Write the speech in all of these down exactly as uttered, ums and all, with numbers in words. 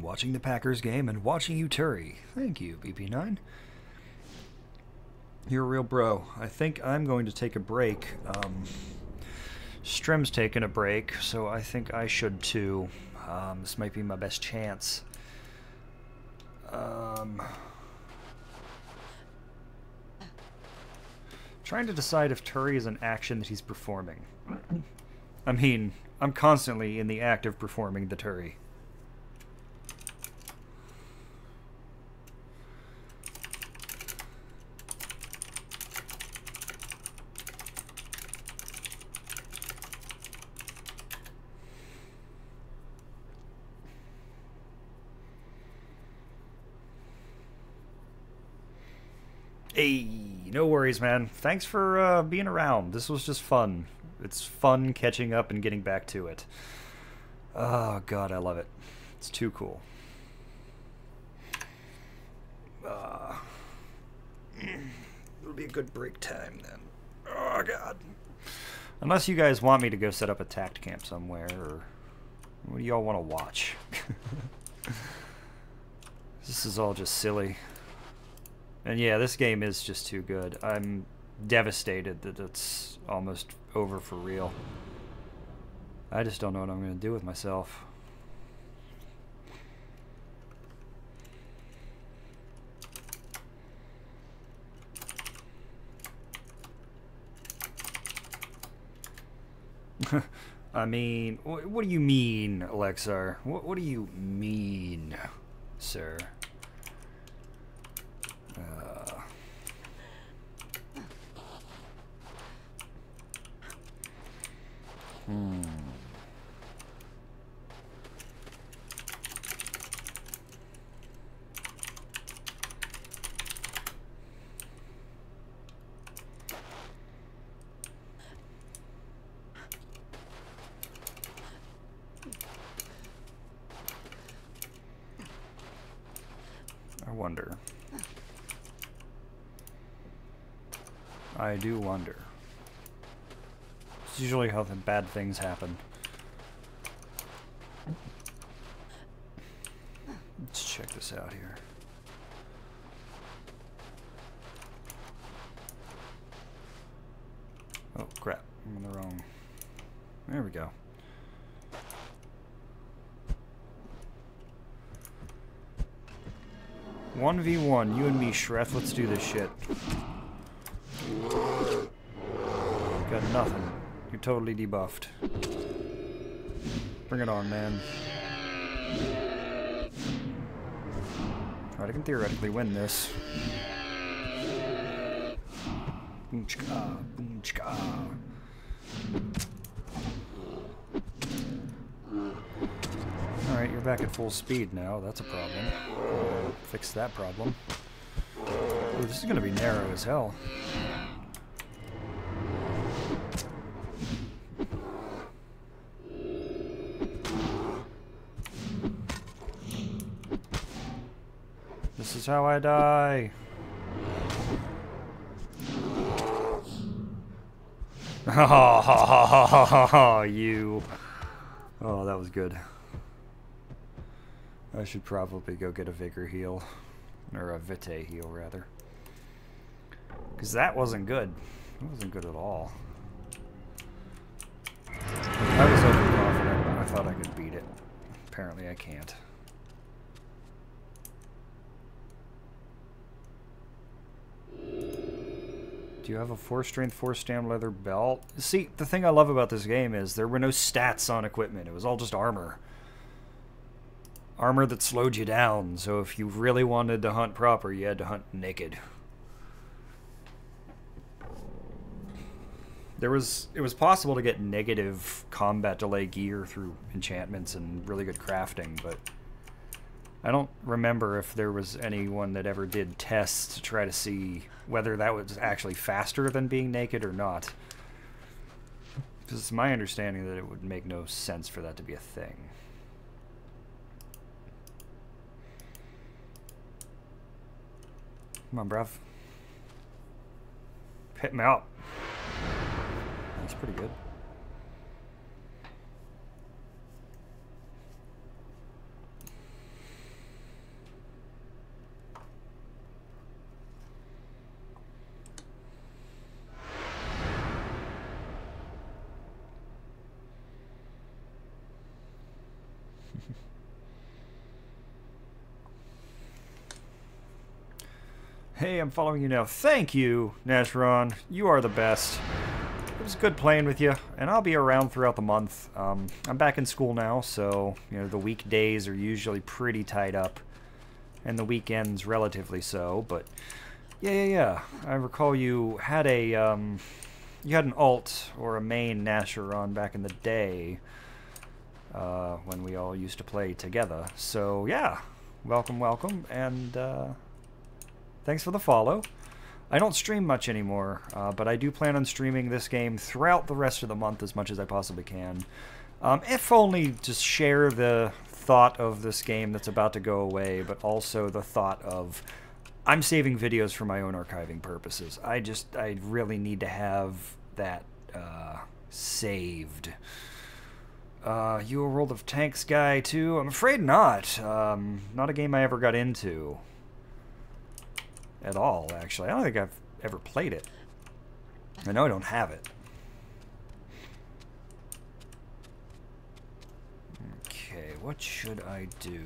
watching the Packers game, and watching you, Turi. Thank you, B P nine. You're a real bro. I think I'm going to take a break. Um, Strim's taking a break, so I think I should too. Um, this might be my best chance. Um, trying to decide if Turi is an action that he's performing. I mean, I'm constantly in the act of performing the Turi. Hey, no worries, man. Thanks for uh, being around. This was just fun. It's fun catching up and getting back to it. Oh, God, I love it. It's too cool. Uh, it'll be a good break time, then. Oh, God. Unless you guys want me to go set up a tact camp somewhere, or what do y'all want to watch? This is all just silly. And yeah, this game is just too good. I'm devastated that it's almost over for real. I just don't know what I'm going to do with myself. I mean, wh what do you mean, Alexar? Wh what do you mean, sir? Uh. Hmm. I wonder. I do wonder. It's usually how the bad things happen. Let's check this out here. Oh, crap. I'm in the wrong... There we go. one v one, you and me, Shreff. Let's do this shit. Got nothing. You're totally debuffed. Bring it on, man. Alright, I can theoretically win this. Boom chka, boom chka. Alright, you're back at full speed now. That's a problem. I'll fix that problem. Ooh, this is gonna be narrow as hell. This is how I die. Ha ha ha ha ha ha ha, you. Oh, that was good. I should probably go get a vigor heal. Or a vitae heal, rather. Because that wasn't good. It wasn't good at all. I was overconfident. I thought I could beat it. Apparently I can't. Do you have a four strength, four stam leather belt? See, the thing I love about this game is there were no stats on equipment. It was all just armor. Armor that slowed you down, so if you really wanted to hunt proper, you had to hunt naked. There was, it was possible to get negative combat delay gear through enchantments and really good crafting, but I don't remember if there was anyone that ever did tests to try to see whether that was actually faster than being naked or not. Because it's my understanding that it would make no sense for that to be a thing. Come on, bruv. Hit me up. That's pretty good. Hey, I'm following you now. Thank you, Nasheron. You are the best. It was good playing with you, and I'll be around throughout the month. Um, I'm back in school now, so you know the weekdays are usually pretty tied up, and the weekends relatively so. But yeah, yeah, yeah. I recall you had a um, you had an alt or a main Nasheron back in the day uh, when we all used to play together. So yeah, welcome, welcome, and uh, thanks for the follow. I don't stream much anymore, uh, but I do plan on streaming this game throughout the rest of the month as much as I possibly can. Um, if only to share the thought of this game that's about to go away, but also the thought of I'm saving videos for my own archiving purposes. I just, I really need to have that uh, saved. Uh, you a World of Tanks guy too? I'm afraid not. Um, not a game I ever got into. At all, actually. I don't think I've ever played it. I know I don't have it. Okay, what should I do?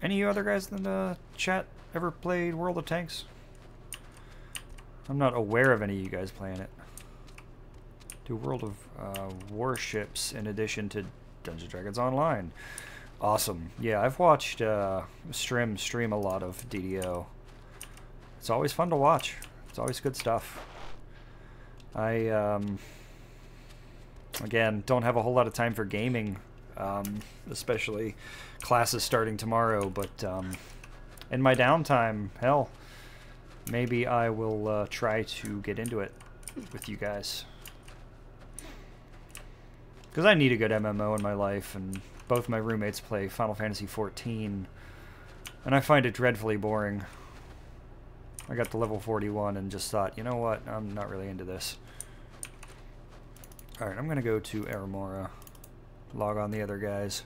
Any other guys in the chat ever played World of Tanks? I'm not aware of any of you guys playing it. Do World of uh, Warships in addition to Dungeons and Dragons Online. Awesome. Yeah, I've watched uh, Strim stream a lot of D D O. It's always fun to watch. It's always good stuff. I, um, again, don't have a whole lot of time for gaming, um, especially classes starting tomorrow, but um, in my downtime, hell, maybe I will uh, try to get into it with you guys. Because I need a good M M O in my life, and both my roommates play Final Fantasy fourteen, and I find it dreadfully boring. I got to level forty-one and just thought, you know what, I'm not really into this. Alright, I'm gonna go to Arramora, log on the other guys.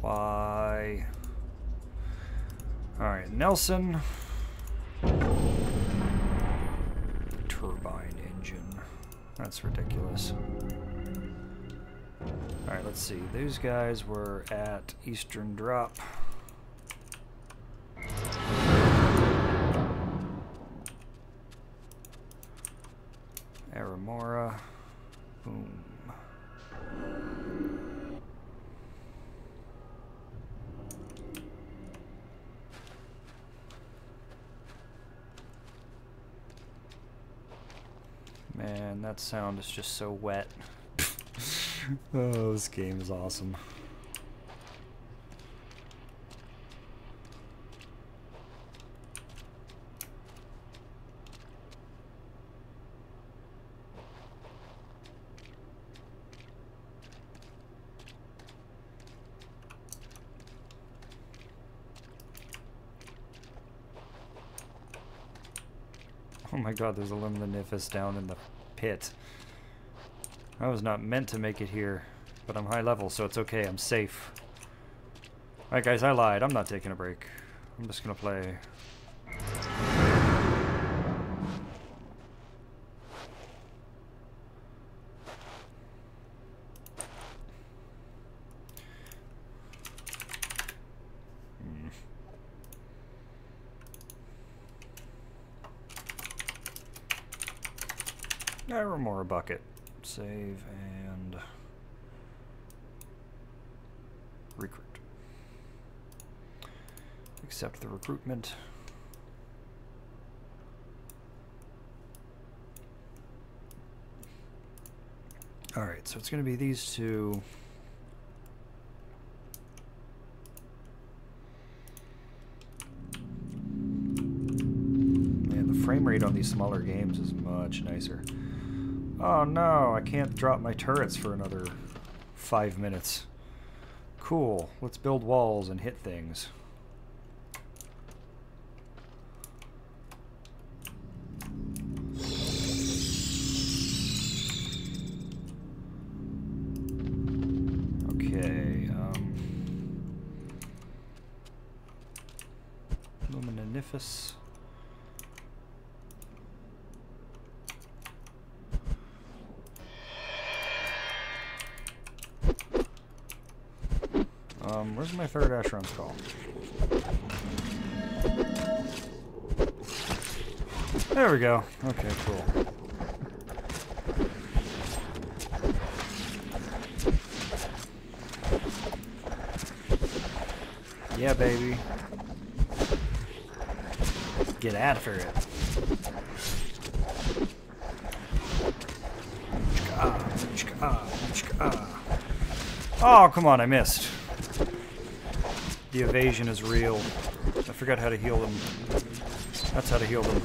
Why? Alright, Nelson. Turbine engine. That's ridiculous. Alright, let's see. Those guys were at Eastern Drop. Arramora. Boom. Man, that sound is just so wet. Oh, this game is awesome. Oh my god, there's a limb of the Nepeth down in the pit. I was not meant to make it here, but I'm high level, so it's okay, I'm safe. Alright guys, I lied, I'm not taking a break. I'm just gonna play. Arramora bucket. Save and recruit. Accept the recruitment. Alright, so it's going to be these two. Man, the frame rate on these smaller games is much nicer. Oh no, I can't drop my turrets for another five minutes. Cool, let's build walls and hit things. surface. Um, where's my third Asheron's Call? There we go. Okay, cool. Yeah, baby. Get after it. Oh, come on, I missed. The evasion is real. I forgot how to heal them. That's how to heal them.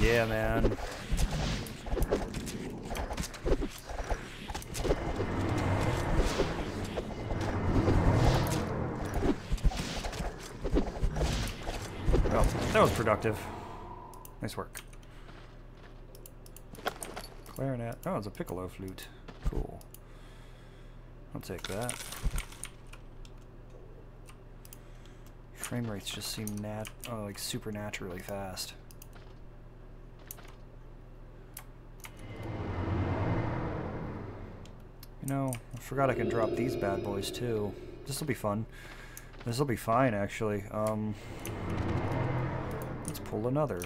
Yeah, man. That was productive. Nice work. Clarinet. Oh, it's a piccolo flute. Cool. I'll take that. Frame rates just seem nat oh, like supernaturally fast. You know, I forgot I can drop these bad boys too. This will be fun. This will be fine, actually. Um. Let's pull another.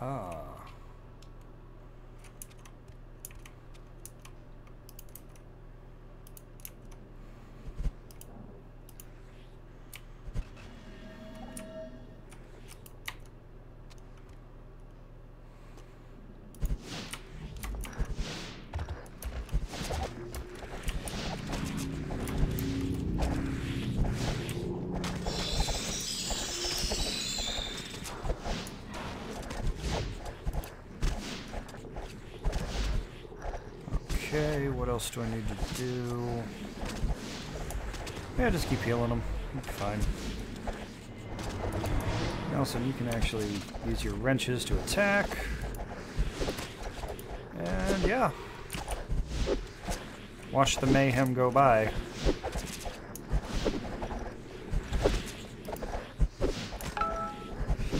Ah. Do I need to do? Yeah, just keep healing them. Fine. Nelson, you can actually use your wrenches to attack. And yeah. Watch the mayhem go by.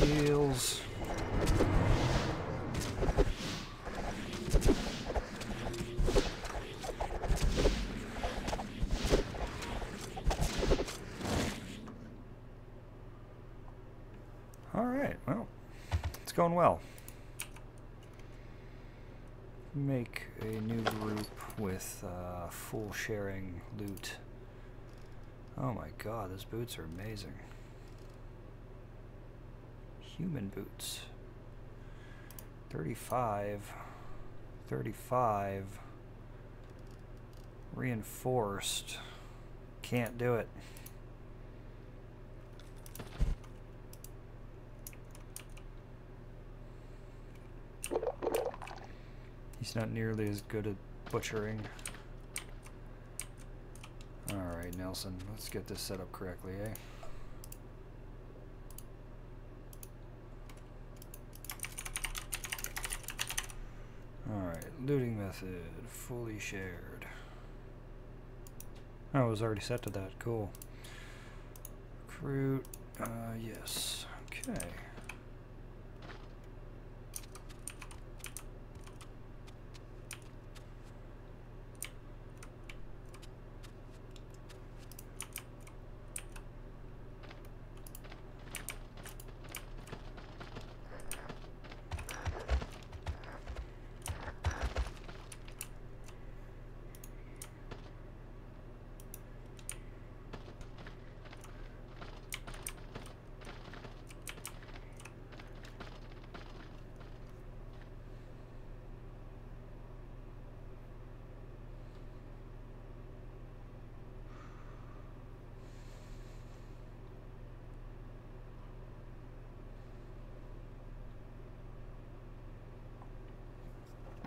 Heals. Going well. Make a new group with uh, full sharing loot. Oh my god, those boots are amazing. Human boots. thirty-five. thirty-five. Reinforced. Can't do it. He's not nearly as good at butchering. Alright, Nelson, let's get this set up correctly, eh? Alright, looting method, fully shared. Oh, I was already set to that, cool. Recruit, uh, yes, okay.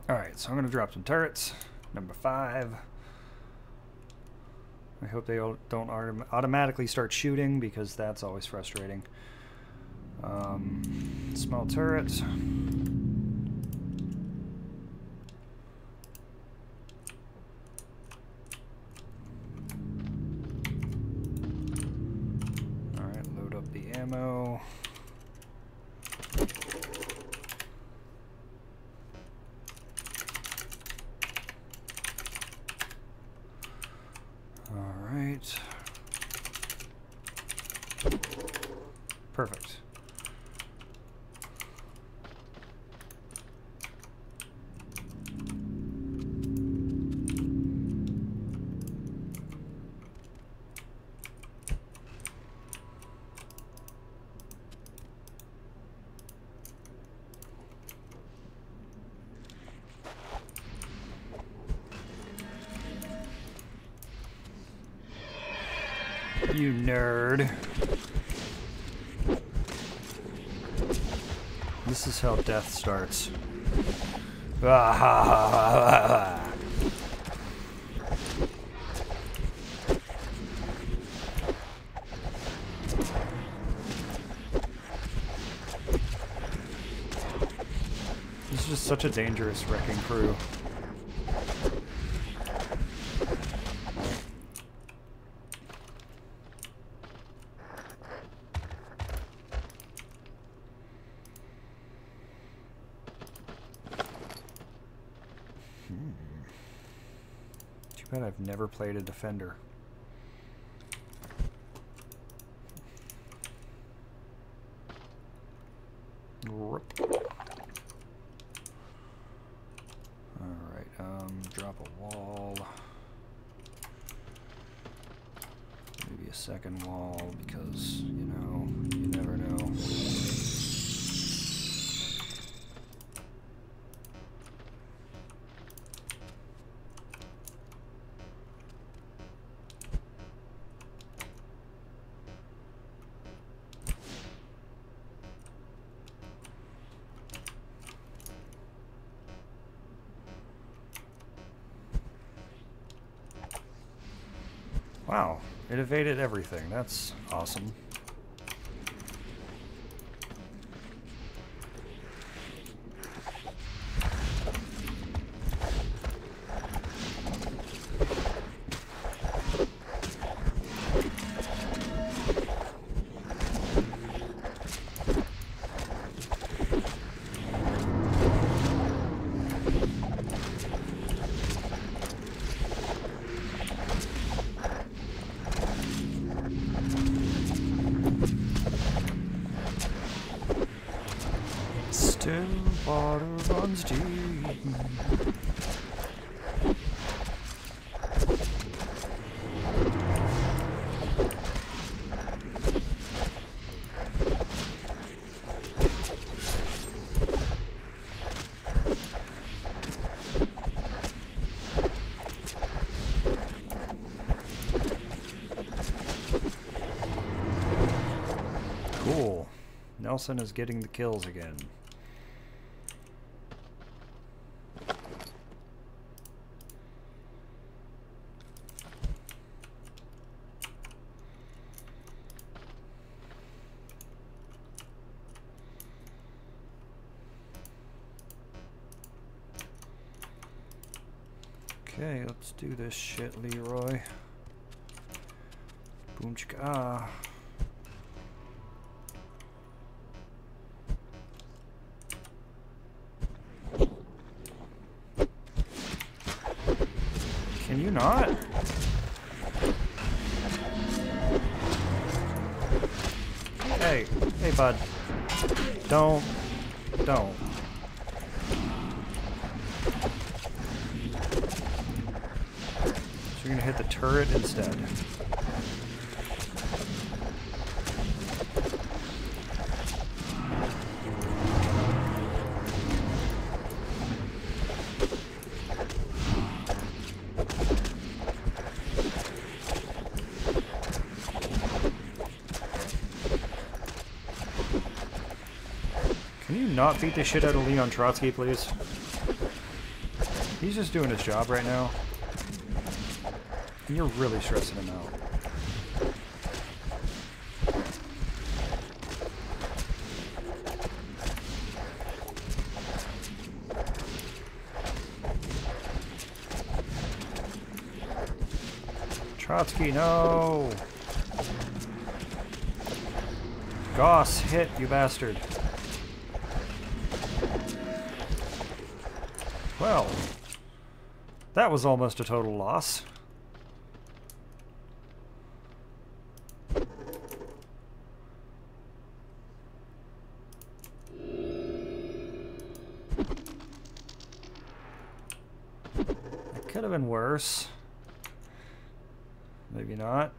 Alright, so I'm going to drop some turrets. number five. I hope they don't automatically start shooting, because that's always frustrating. Um, small turret. Alright, load up the ammo. Perfect. You nerd. This is how death starts. Ah, this is just such a dangerous wrecking crew. I've never played a defender. Rip. All right, um, drop a wall. Maybe a second wall, because you know, you never know. Wow, it evaded everything. That's awesome. Cool. Nelson is getting the kills again. Okay, let's do this shit, Leroy. Boomchka. Can you not? Hey, hey, bud. Don't, don't. You're gonna hit the turret instead. Can you not beat the shit out of Leon Trotsky, please? He's just doing his job right now. And you're really stressing him out. Trotsky, no! Goss, hit, you bastard. Well, that was almost a total loss. It could have been worse. Maybe not.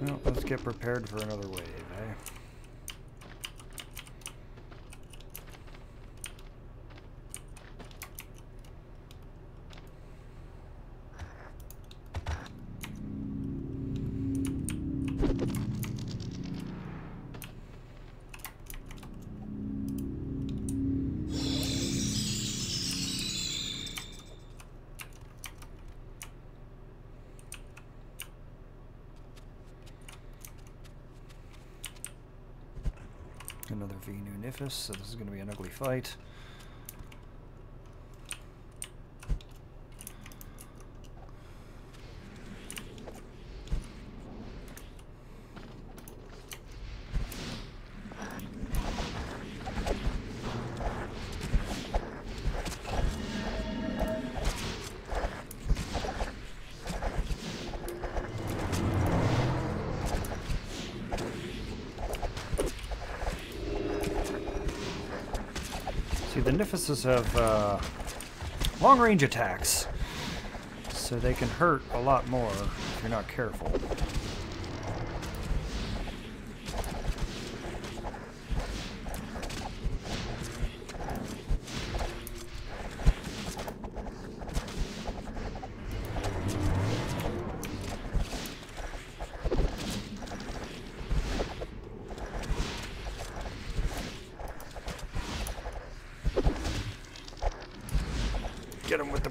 Well, let's get prepared for another wave, eh? So this is going to be an ugly fight. Nepheses have uh, long-range attacks, so they can hurt a lot more if you're not careful.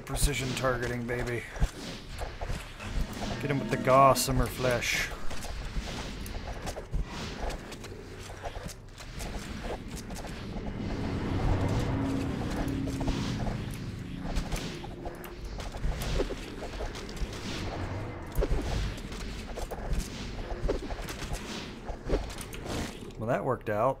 Precision targeting, baby. Get him with the gossamer flesh. Well, that worked out.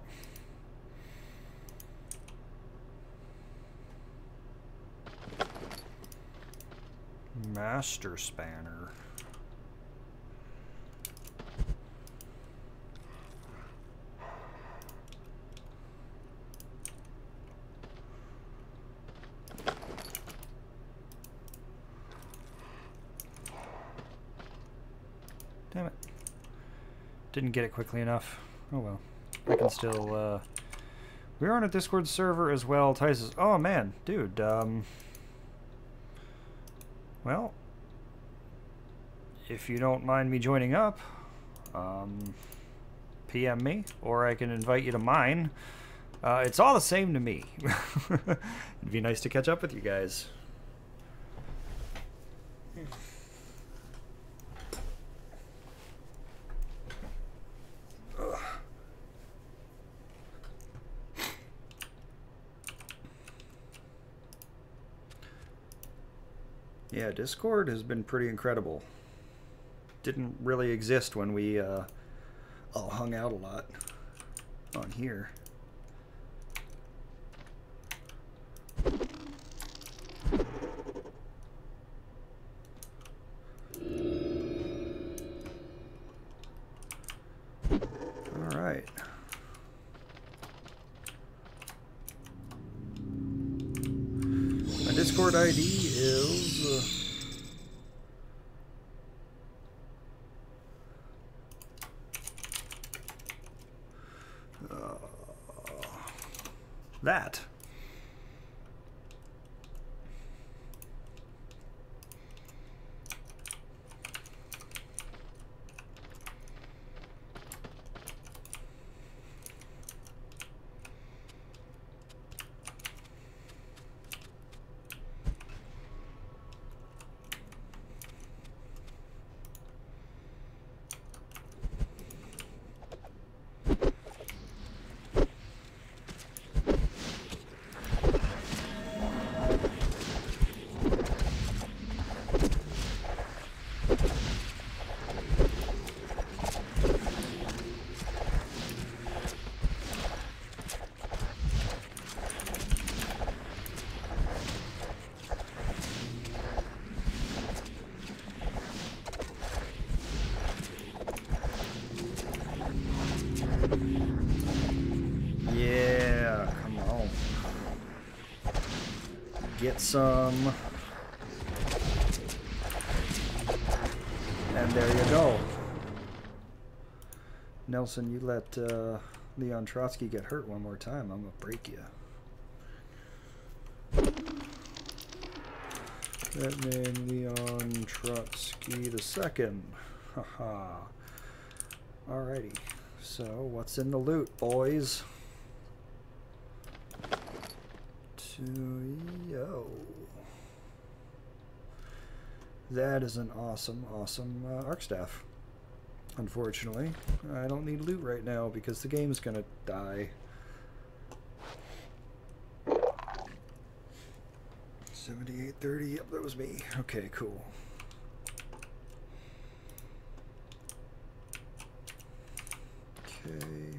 Master Spanner. Damn it. Didn't get it quickly enough. Oh well. I can still, uh... we're on a Discord server as well. Tysis. Oh man, dude, um... well... if you don't mind me joining up, um, P M me, or I can invite you to mine. Uh, it's all the same to me. It'd be nice to catch up with you guys. Yeah, Discord has been pretty incredible. Didn't really exist when we uh, all hung out a lot on here. All right. My Discord I D is... Uh, that. get some. And there you go. Nelson, you let uh, Leon Trotsky get hurt one more time, I'm going to break you. That made Leon Trotsky the second. Haha. Alrighty. So, what's in the loot, boys? Yo. That is an awesome, awesome uh, arc staff. Unfortunately, I don't need loot right now because the game's gonna die. seventy-eight thirty. Yep, that was me. Okay, cool. Okay.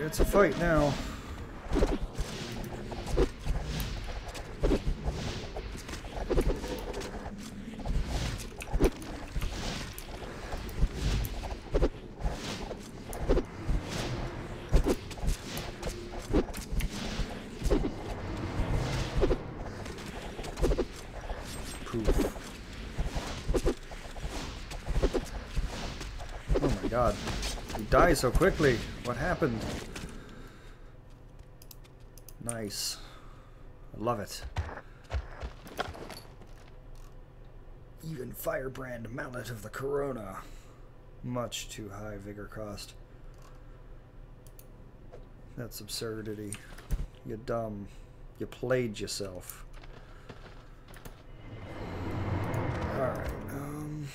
It's a fight now. Poof. Oh my god. You die so quickly. What happened? Nice. I love it. Even Firebrand Mallet of the Corona. Much too high vigor cost. That's absurdity. You're dumb. You played yourself. Alright. Um,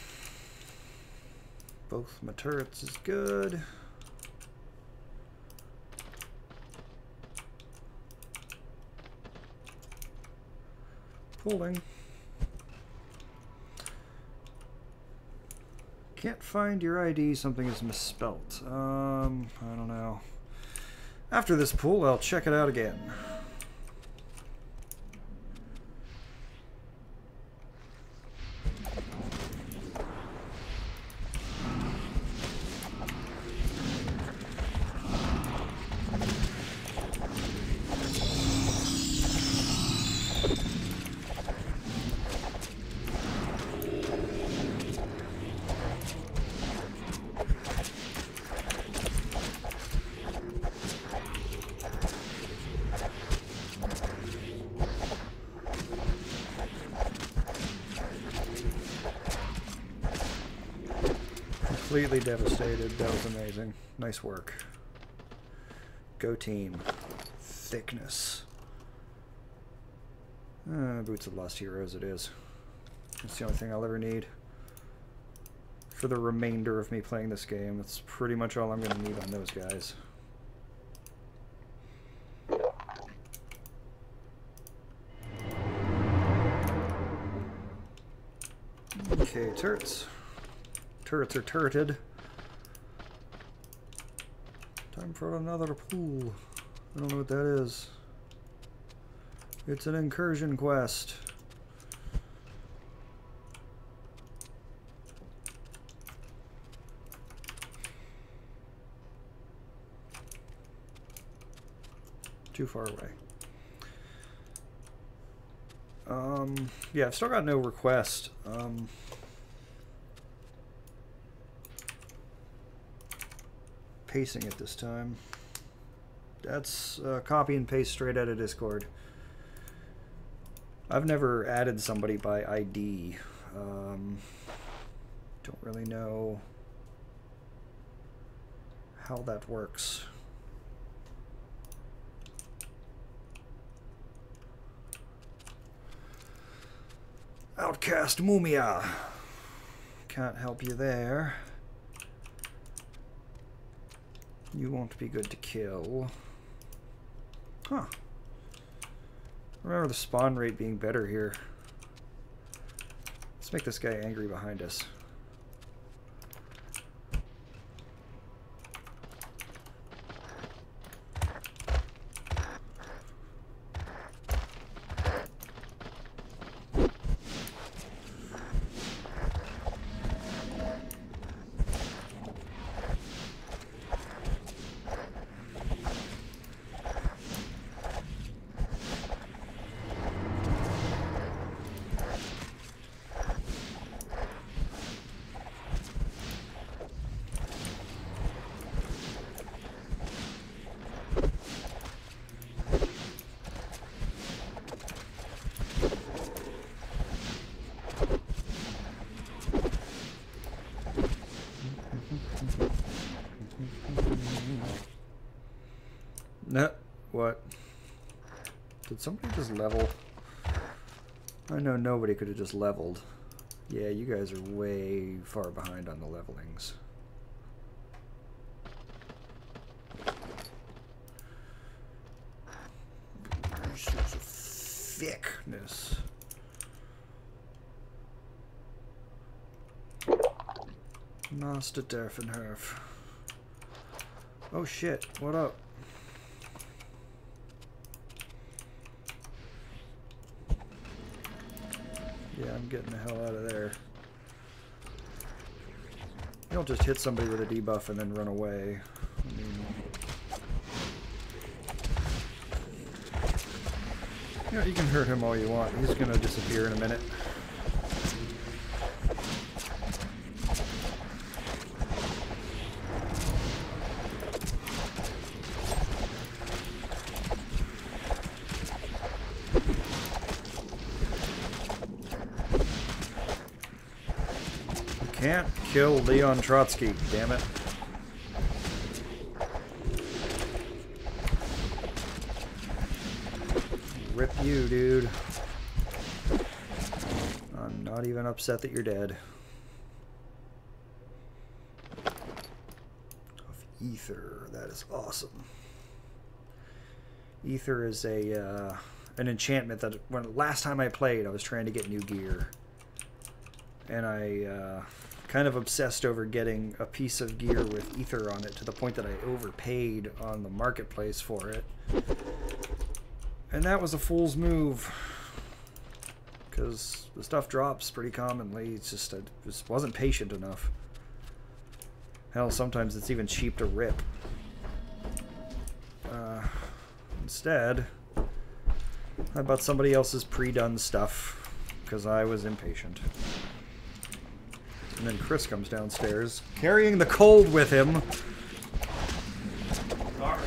both my turrets is good. Pulling. Can't find your I D. Something is misspelt. Um, I don't know. After this pool, I'll check it out again. Completely devastated. That was amazing. Nice work. Go team. Thickness. Uh, Boots of Lost Heroes it is. That's the only thing I'll ever need. For the remainder of me playing this game, that's pretty much all I'm going to need on those guys. Okay, turrets. Turrets are turreted. Time for another pool. I don't know what that is. It's an incursion quest. Too far away. Um, yeah, I've still got no request. Um... Pacing it this time. That's uh, copy and paste straight out of Discord. I've never added somebody by I D. Um, don't really know how that works. Outcast Mumia. can't help you there. You won't be good to kill. Huh. Remember the spawn rate being better here. Let's make this guy angry behind us. Somebody just level. I know nobody could have just leveled. Yeah, you guys are way far behind on the levelings. There's a thickness. Master Derfenherf. Oh shit, what up? Getting the hell out of there. You don't just hit somebody with a debuff and then run away. I mean, you know, you can hurt him all you want. He's gonna disappear in a minute. Kill Leon Trotsky, damn it. Rip you, dude. I'm not even upset that you're dead. Of ether, that is awesome. Ether is a uh, an enchantment that when last time I played, I was trying to get new gear, and I. Uh, kind of obsessed over getting a piece of gear with ether on it to the point that I overpaid on the marketplace for it. And that was a fool's move because the stuff drops pretty commonly. It's just I just wasn't patient enough. Hell, sometimes it's even cheap to rip. Uh, instead, I bought somebody else's pre-done stuff because I was impatient. And then Chris comes downstairs, carrying the cold with him. Sorry.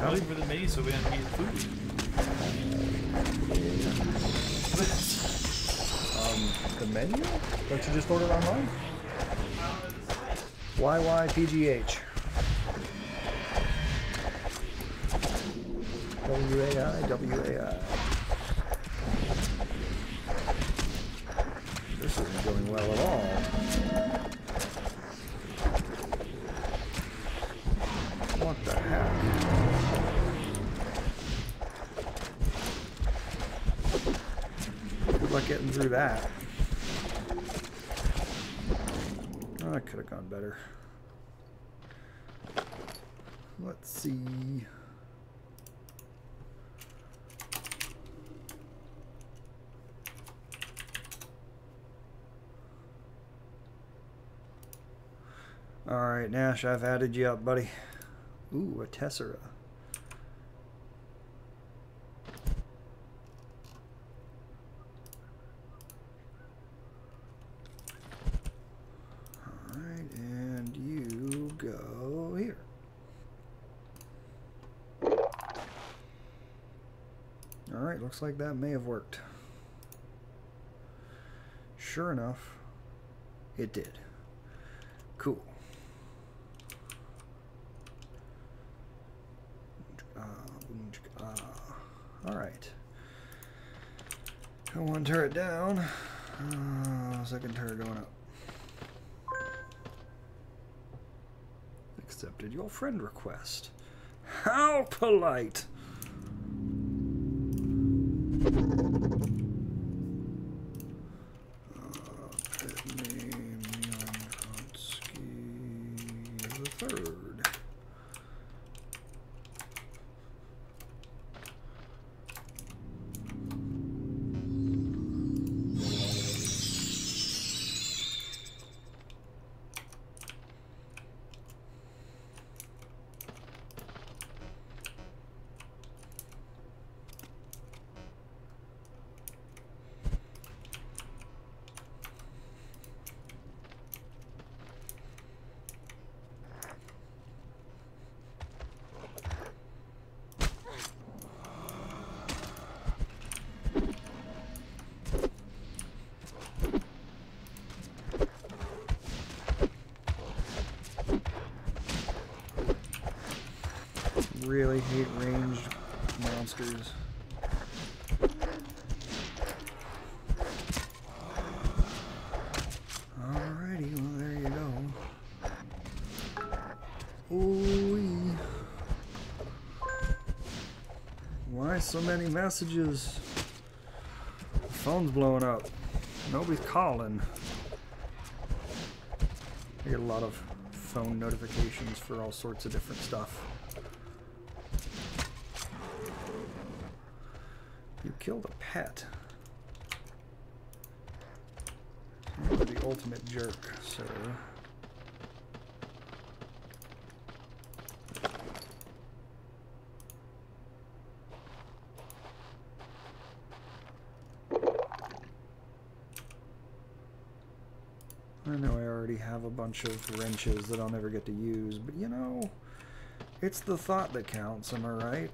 I'm waiting for the maze so we don't eat food. Um, the menu? Don't you just order online? Y Y P G H. W A I, W A I. This isn't going well at all. What the heck? Good luck getting through that. Oh, I could have gone better. Let's see. Alright, Nash, I've added you up, buddy. Ooh, a tessera. Alright, and you go here. Alright, looks like that may have worked. Sure enough, it did. Cool. Alright. One turret down. Uh, second turret going up. accepted your friend request. How polite! Really hate ranged monsters. Alrighty, well there you go. Ooh-wee. Why so many messages? The phone's blowing up. Nobody's calling. I get a lot of phone notifications for all sorts of different stuff. Killed a pet. You're the ultimate jerk, so. I know I already have a bunch of wrenches that I'll never get to use, but you know, it's the thought that counts, am I right?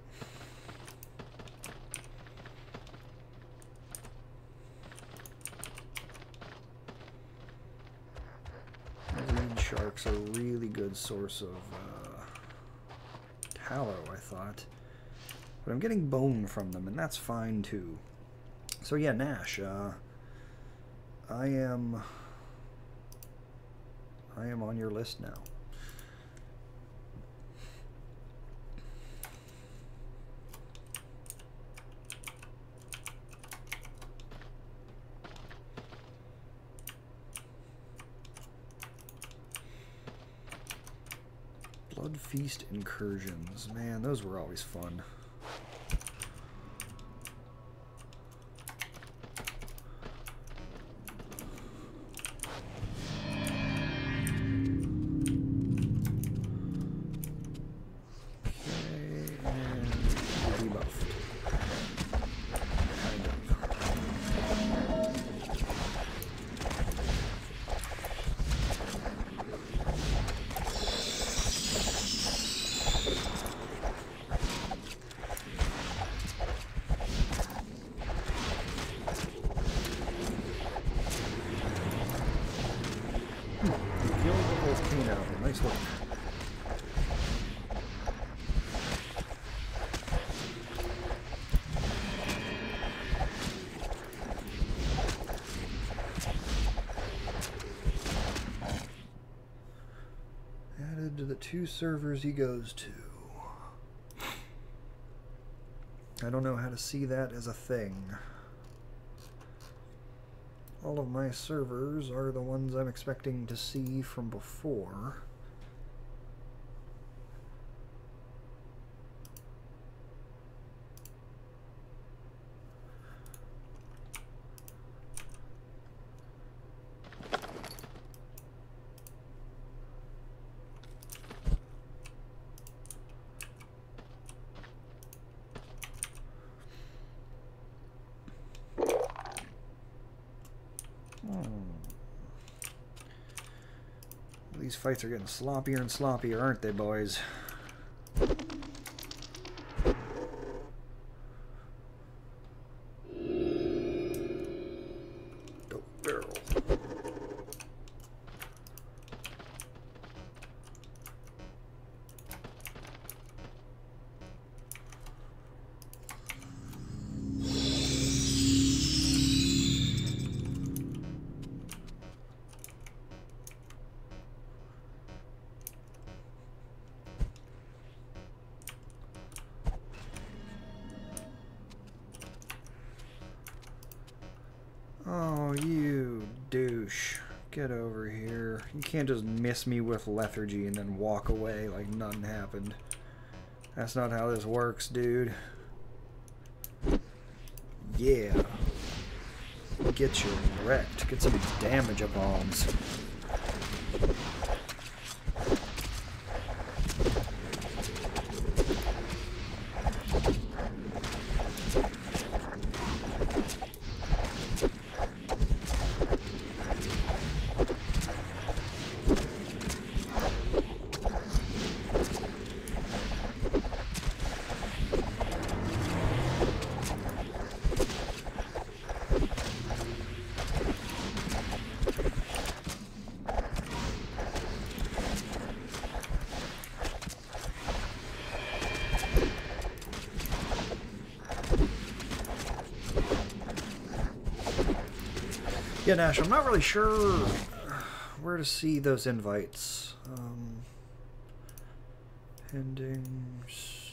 A really good source of uh, tallow, I thought, but I'm getting bone from them, and that's fine too. So yeah, Nash, uh, I am, I am on your list now. Feast incursions. Man, those were always fun. Two servers he goes to. I don't know how to see that as a thing. All of my servers are the ones I'm expecting to see from before. Fights are getting sloppier and sloppier, aren't they, boys? Oh, you douche. Get over here. You can't just miss me with lethargy and then walk away like nothing happened. That's not how this works, dude. Yeah. Get you wrecked. Get some damage up bombs. Yeah, Nash, I'm not really sure where to see those invites. Um, pendings.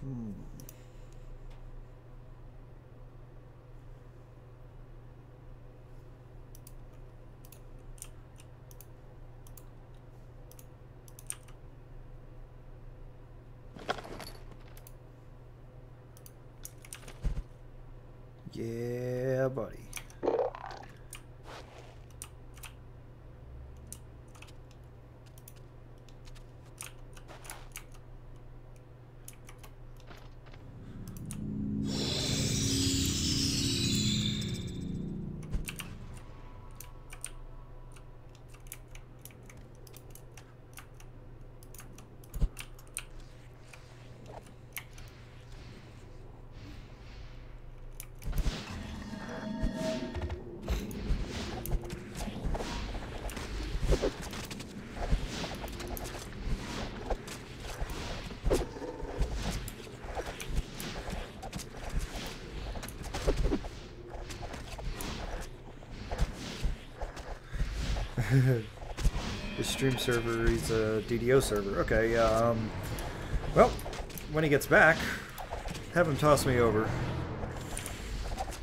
Hmm. Yeah, buddy. The stream server is a D D O server. Okay, um... well, when he gets back, have him toss me over.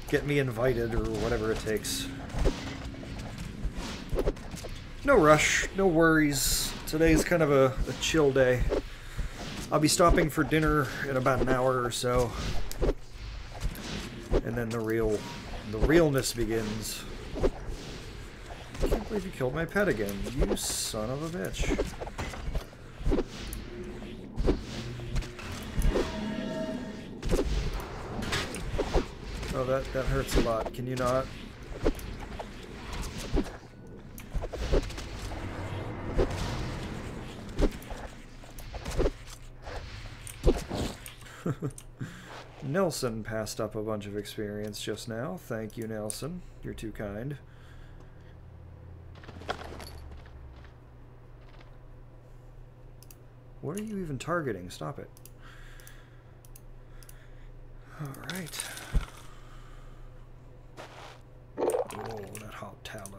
Get me invited or whatever it takes. No rush, no worries. Today's kind of a, a chill day. I'll be stopping for dinner in about an hour or so. And then the real... the realness begins. I can't believe you killed my pet again, you son of a bitch. Oh, that, that hurts a lot. Can you not? Nelson passed up a bunch of experience just now. Thank you, Nelson. You're too kind. What are you even targeting? Stop it. Alright. Oh, that hot tallow.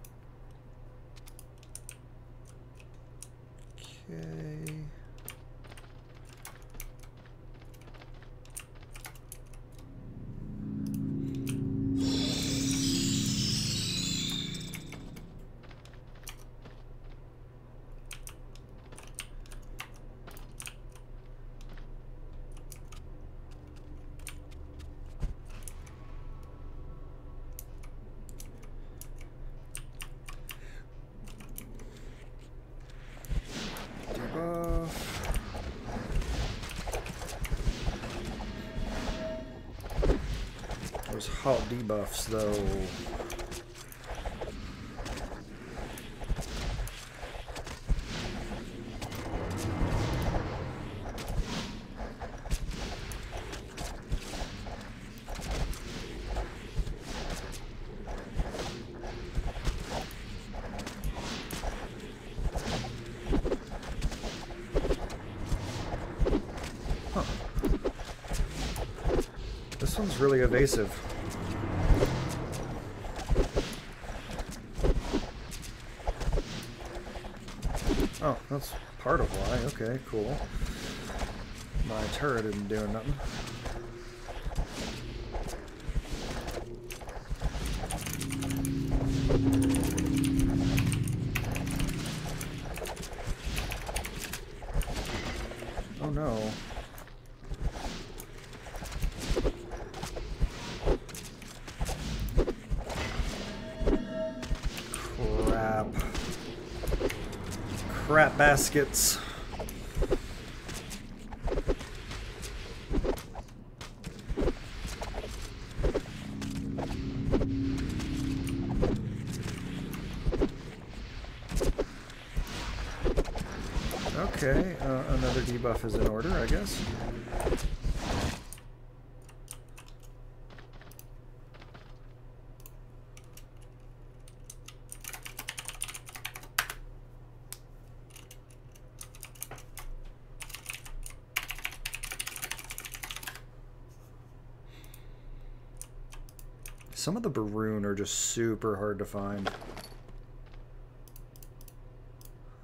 Okay. All debuffs though. Huh. This one's really evasive. That's part of why. Okay, cool. My turret isn't doing nothing. Oh no. Crap. Crap baskets. Buff is in order, I guess. Some of the Baroon are just super hard to find.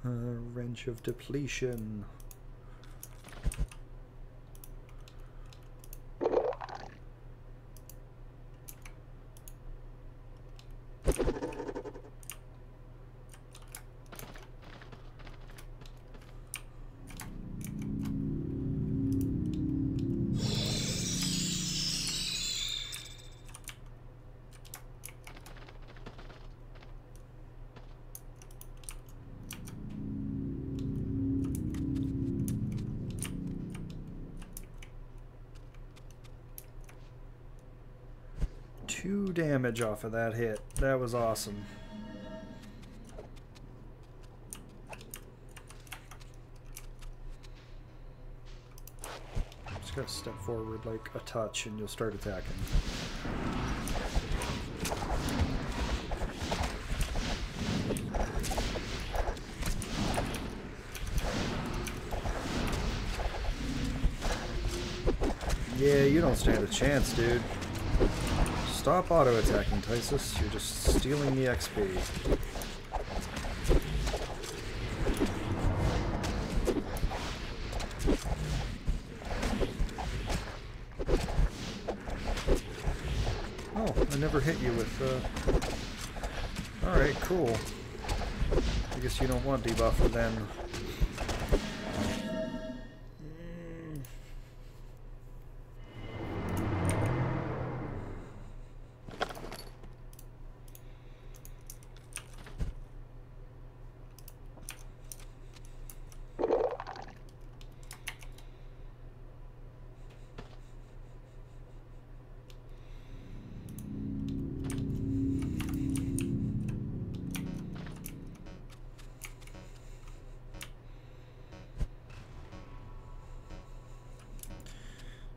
Uh, wrench of depletion. Damage off of that hit. That was awesome. Just gotta step forward like a touch and you'll start attacking. Yeah, you don't stand a chance, dude. Stop auto-attacking, Tysis. You're just stealing the X P. Oh, I never hit you with, uh... Alright, cool. I guess you don't want debuffer then.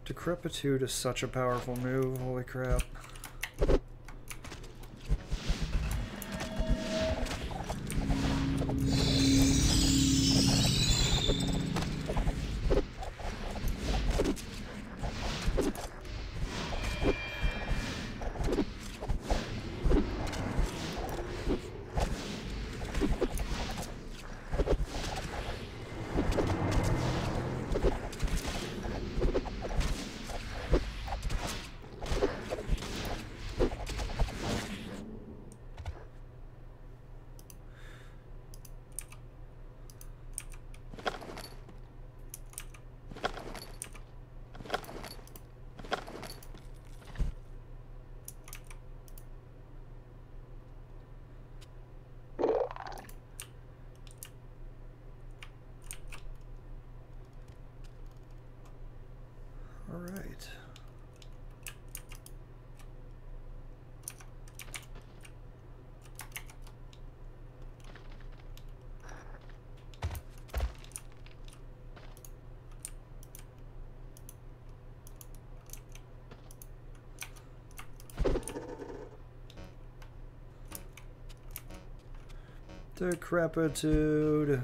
Decrepitude is such a powerful move, holy crap. Decrepitude.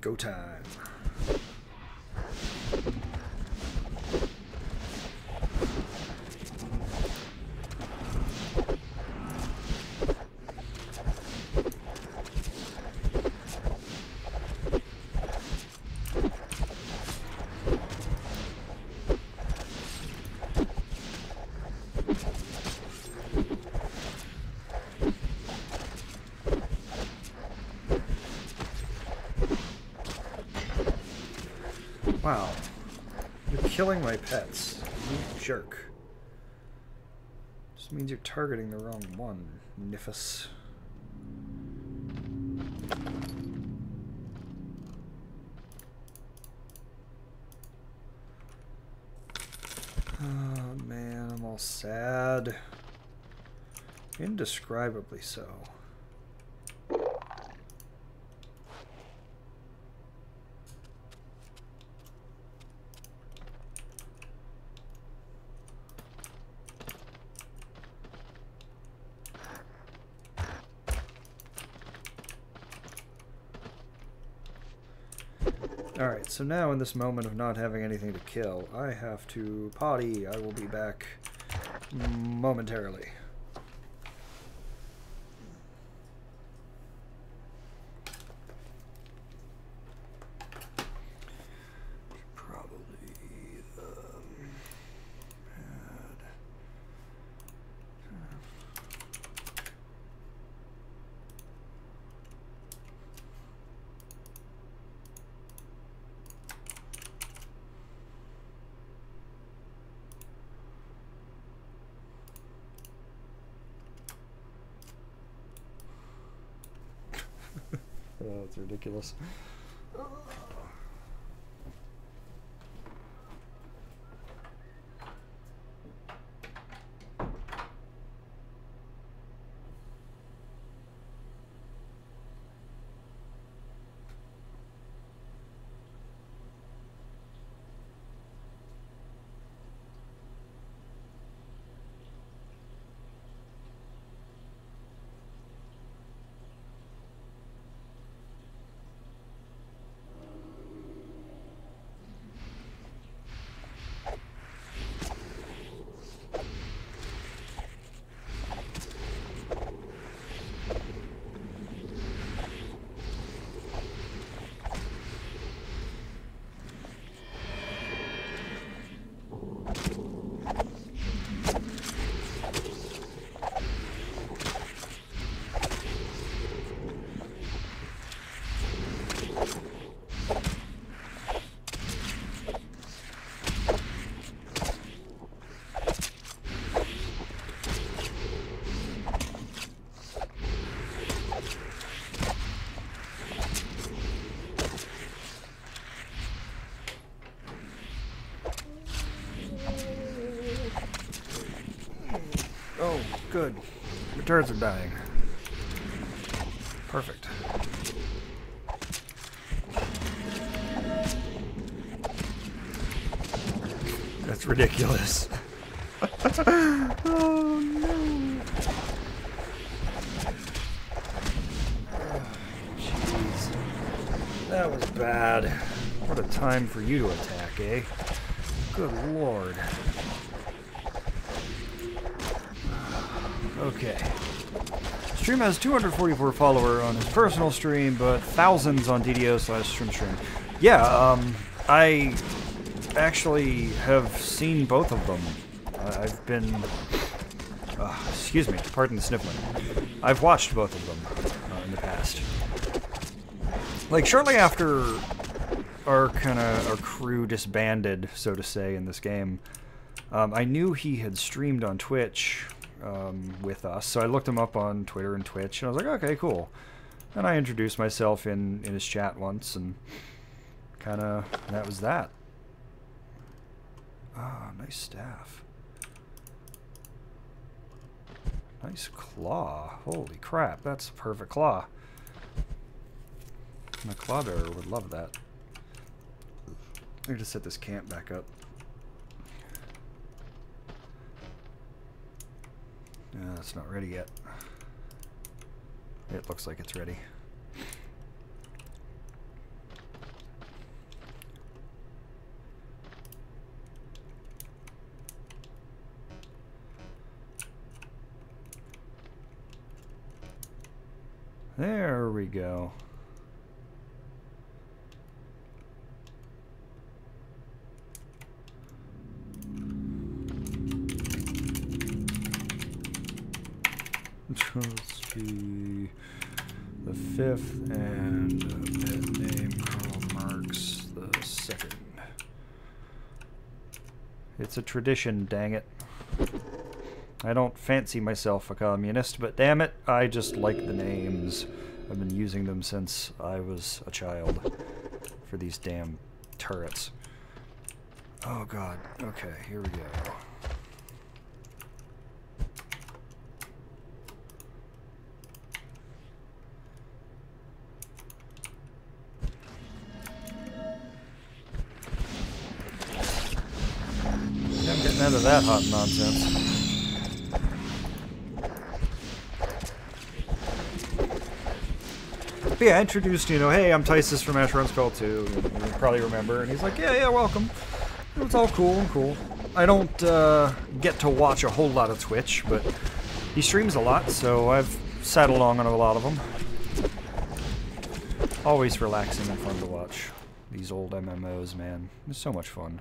Go time. Wow. You're killing my pets. You jerk. This means you're targeting the wrong one, Nifus. Oh man, I'm all sad. Indescribably so. Alright, so now in this moment of not having anything to kill, I have to potty. I will be back momentarily. Ridiculous. Good. The turds are dying. Perfect. That's ridiculous. Oh no. Jeez. That was bad. What a time for you to attack, eh? Good lord. Okay. Strim has two hundred forty-four followers on his personal stream, but thousands on D D O slash Strim Stream. Yeah, um, I actually have seen both of them. Uh, I've been... Uh, excuse me, pardon the sniffling. I've watched both of them uh, in the past. Like, shortly after our, kinda, our crew disbanded, so to say, in this game, um, I knew he had streamed on Twitch... Um, with us, so I looked him up on Twitter and Twitch, and I was like, okay, cool. And I introduced myself in, in his chat once, and kind of, that was that. Ah, oh, nice staff. Nice claw. Holy crap, that's a perfect claw. My claw bearer would love that. I'm going to set this camp back up. Uh, it's not ready yet. It looks like it's ready. There we go. Trotsky the fifth and a pet name Karl Marx the second. It's a tradition, dang it. I don't fancy myself a communist, but damn it, I just like the names. I've been using them since I was a child for these damn turrets. Oh god, okay, here we go. None of that hot nonsense. But yeah, I introduced, you know, hey, I'm Tysis from Asheron's Call two. You probably remember. And he's like, yeah, yeah, welcome. It's all cool and cool. I don't uh, get to watch a whole lot of Twitch, but he streams a lot, so I've sat along on a lot of them. Always relaxing and fun to watch. These old M M Os, man. It's so much fun.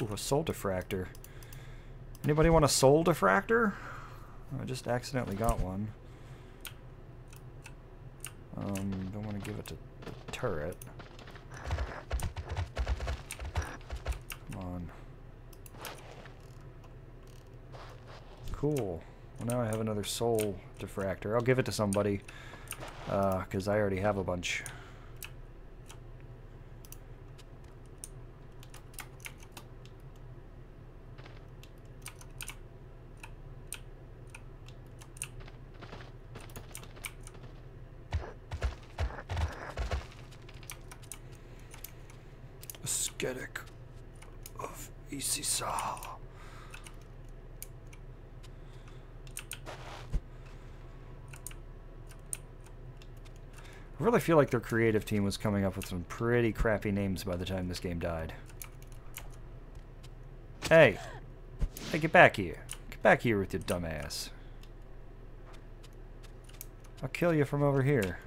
Ooh, a soul diffractor. Anybody want a soul diffractor? I just accidentally got one. Um, don't want to give it to the turret. Come on. Cool. Well, now I have another soul diffractor. I'll give it to somebody, uh, because I already have a bunch. I feel like their creative team was coming up with some pretty crappy names by the time this game died. Hey! Hey, get back here. Get back here with your dumb ass. I'll kill you from over here.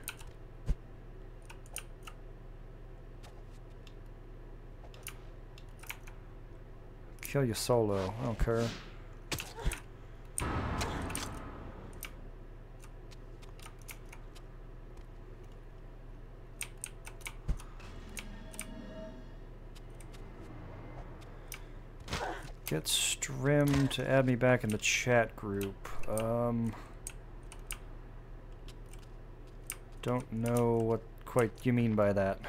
Kill you solo. I don't care. Get Strim to add me back in the chat group. Um, don't know what quite you mean by that.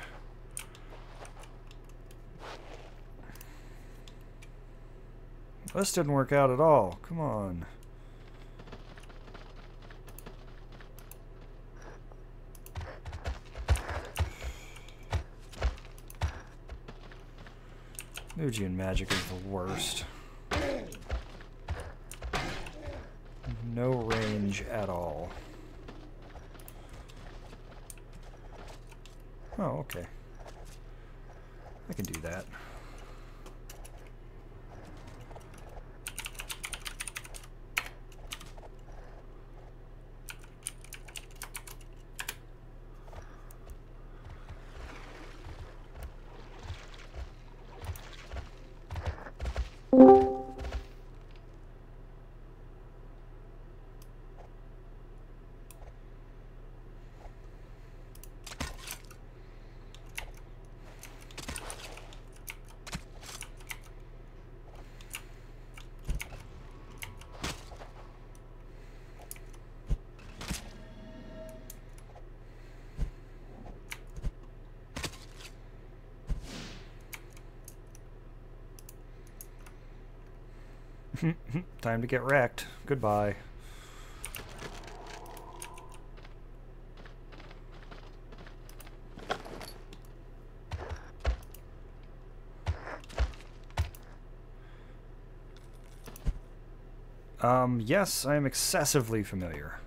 This didn't work out at all. Come on. Mugian magic is the worst. No range at all. Oh, okay. I can do that. Time to get wrecked. Goodbye. Um, yes, I am excessively familiar.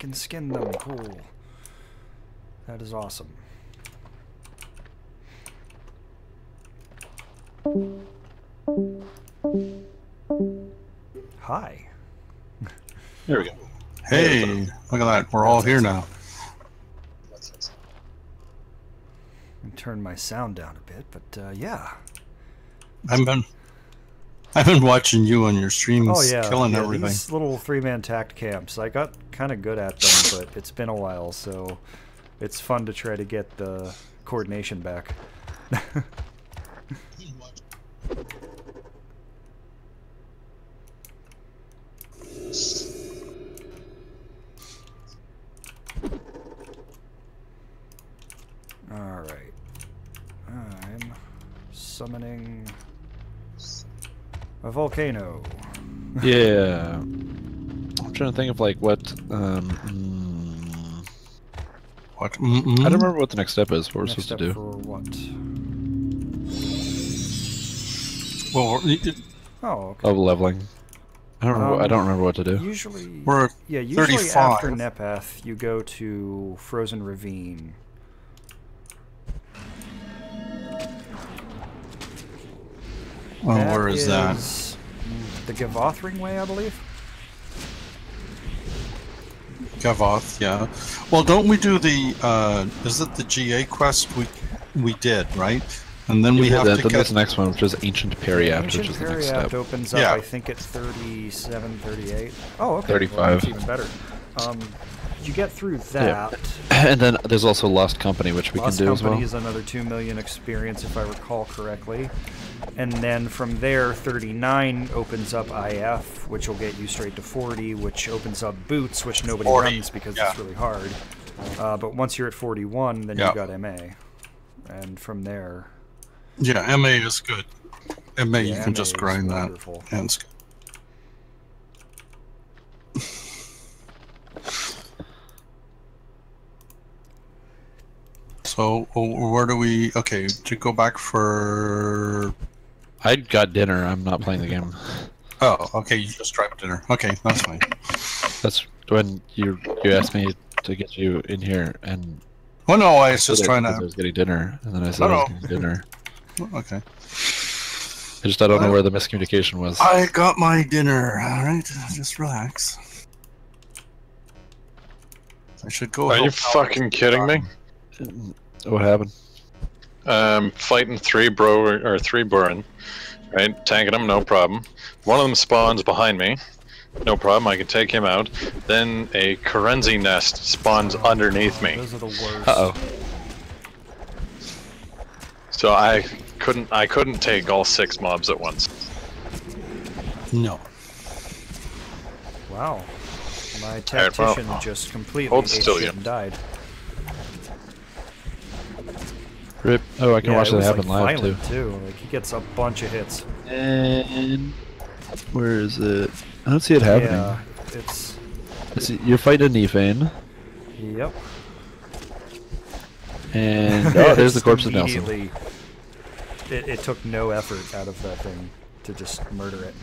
Can skin them. Cool. That is awesome. Hi. There we go. Hey, look at that. We're all here now. I'm turning my sound down a bit, but uh, yeah. I haven't been. I've been watching you on your streams, oh, yeah, killing yeah, everything. These little three-man tact camps, I got kind of good at them, but it's been a while, so it's fun to try to get the coordination back. All right, I'm summoning a volcano. Yeah, I'm trying to think of like what. Um, what? Mm-mm. I don't remember what the next step is. What we're next supposed step to do? For what? Well, it, oh, okay. Of leveling. I don't remember. Um, I don't remember what to do. Usually, we're yeah. Usually thirty-five. After Nepeth, you go to Frozen Ravine. Oh, that where is, is that? The Gavothring Way, I believe. Kavoth, yeah. Well, don't we do the? Uh, is it the G A quest we we did, right? And then you we have that, to then get this next one, which is Ancient Periapt, Ancient which is Periapt the next step. Opens up, yeah. I think it's thirty-seven, thirty-eight. Oh, okay. thirty-five. Well, that's even better. Um, you get through that. Yeah. And then there's also Lost Company, which we Lost can do as well. Lost Company is another two million experience, if I recall correctly. And then from there, thirty-nine opens up I F, which will get you straight to forty, which opens up Boots, which nobody forty. Runs because yeah. It's really hard. Uh, but once you're at forty-one, then yeah. You've got M A. And from there... Yeah, M A is good. M A, yeah, you can M A just grind that. And it's good. So, oh, where do we... Okay, to go back for... I got dinner. I'm not playing the game. Oh, okay. You just dropped dinner. Okay, that's fine. That's when you you asked me to get you in here, and... Well, no, I was just trying to... I was getting dinner, and then I said no, no. I was getting dinner. Okay. I just I don't I, know where the miscommunication was. I got my dinner. All right, just relax. I should go. Are you fucking kidding me? What happened? Um, fighting three bro or three Burin, right? Tanking them, no problem. One of them spawns behind me, no problem. I can take him out. Then a Karenzi nest spawns oh, underneath oh, me. Those are the worst. Uh oh. So I couldn't I couldn't take all six mobs at once. No. Wow. My tactician right, well, just completely ate still, yeah. and died. Rip. Oh, I can yeah, watch that happen like, live too. too. Like, he gets a bunch of hits. And where is it? I don't see it happening. Yeah, it's. See, you're fighting Nefane. Yep. And oh, there's the corpse of Nelson. It, it took no effort out of that thing to just murder it.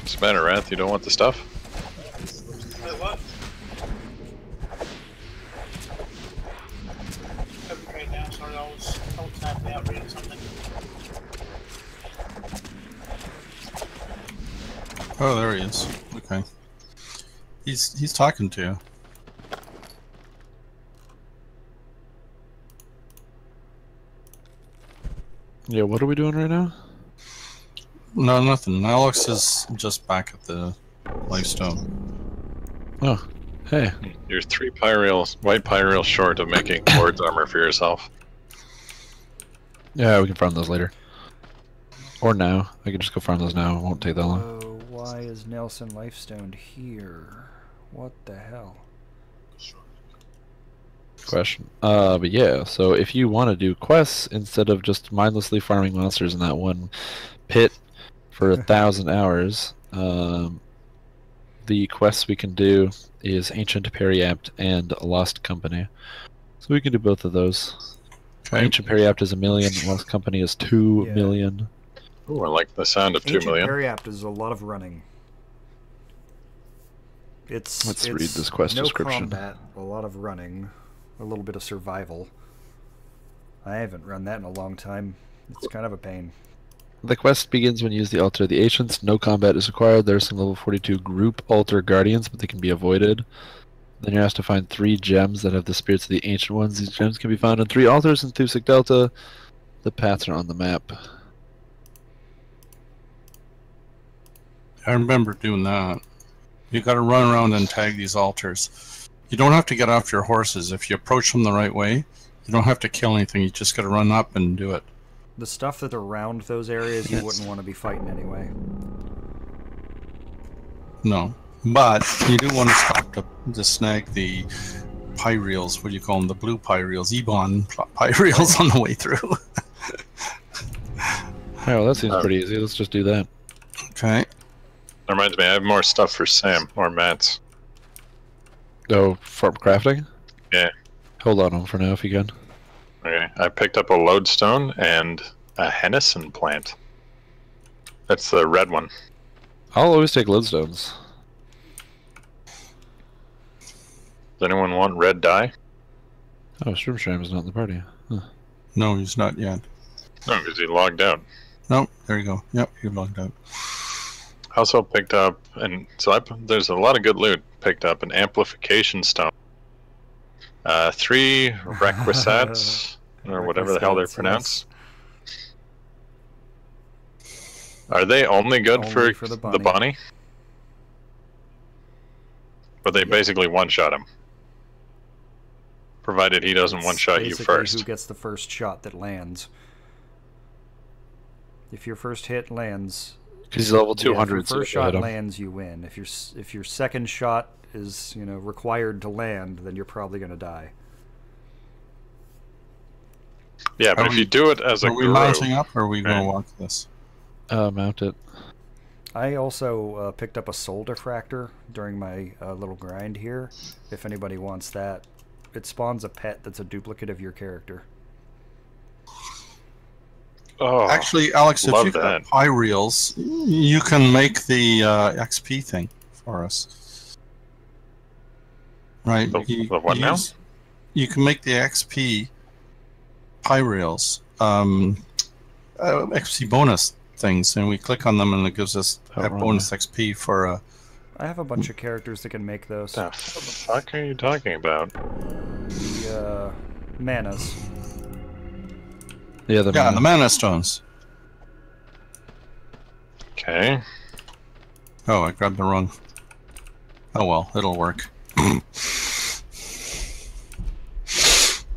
What's the matter, Wrath? You don't want the stuff? Wait, what? Right now, sorry, I was tapped out reading something. Oh, there he is. Okay. He's he's talking to you. Yeah, what are we doing right now? No, nothing. Alex is just back at the Lifestone. Oh, hey. You're three pyreals, white pyreals short of making lord's armor for yourself. Yeah, we can farm those later. Or now. I can just go farm those now. It won't take that long. Uh, why is Nelson Lifestoned here? What the hell? Question. Uh, but yeah, so if you want to do quests instead of just mindlessly farming monsters in that one pit for a thousand hours, um, the quests we can do is Ancient Periapt and Lost Company. So we can do both of those. Okay. Ancient Periapt is a million, Lost Company is two yeah. million. Ooh, I like the sound of Ancient two million. Ancient Periapt is a lot of running. It's, Let's it's read this quest no description. Combat, a lot of running. A little bit of survival. I haven't run that in a long time. It's kind of a pain. The quest begins when you use the Altar of the Ancients. No combat is required. There are some level forty-two group Altar Guardians, but they can be avoided. Then you're asked to find three gems that have the spirits of the ancient ones. These gems can be found on three altars in Thusic Delta. The paths are on the map. I remember doing that. You got to run around and tag these altars. You don't have to get off your horses. If you approach them the right way, you don't have to kill anything. You just got to run up and do it. The stuff that's around those areas, yes. You wouldn't want to be fighting anyway. No. But you do want to stop to, to snag the Pyreals, what do you call them, the blue Pyreals, Ebon Pyreals on the way through. Alright, well that seems pretty easy. Let's just do that. Okay. That reminds me, I have more stuff for Sam, or Matt's. Oh, for crafting? Yeah. Hold on to them for now if you can. Okay, I picked up a lodestone and a Hennison plant. That's the red one. I'll always take lodestones. Does anyone want red dye? Oh, Strim Shram is not in the party. Huh. No, he's not yet. No, because he logged out. No, there you go. Yep, he logged out. I also picked up, and so I, there's a lot of good loot. Picked up an amplification stone. Uh, three requisites, or whatever the hell they're pronounced. Are they only good only for, for the bunny? The bunny? But they yeah. basically one-shot him. Provided he doesn't one-shot you first. Who gets the first shot that lands? If your first hit lands, because he's level two hundred. Yeah, if your first shot lands, you win. If your if your second shot is you know required to land, then you're probably going to die. Yeah, but if you do it as a group, are we mounting up, or are we going to watch this? Uh, mount it. I also uh, picked up a soul diffractor during my uh, little grind here. If anybody wants that, it spawns a pet that's a duplicate of your character. Oh, actually, Alex, if you've got Pyreals, you can make the uh, X P thing for us. Right? The, you, the what you now? Use, you can make the X P Pyreals, um, uh, X P bonus things, and we click on them and it gives us oh, bonus right. X P for uh I have a bunch of characters that can make those. What the fuck are you talking about? The uh manas. Yeah, the yeah, mana. The mana stones. Okay. Oh, I grabbed the wrong. Oh well, it'll work.